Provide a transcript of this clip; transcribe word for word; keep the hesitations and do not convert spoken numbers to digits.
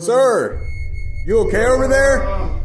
Sir, you okay over there?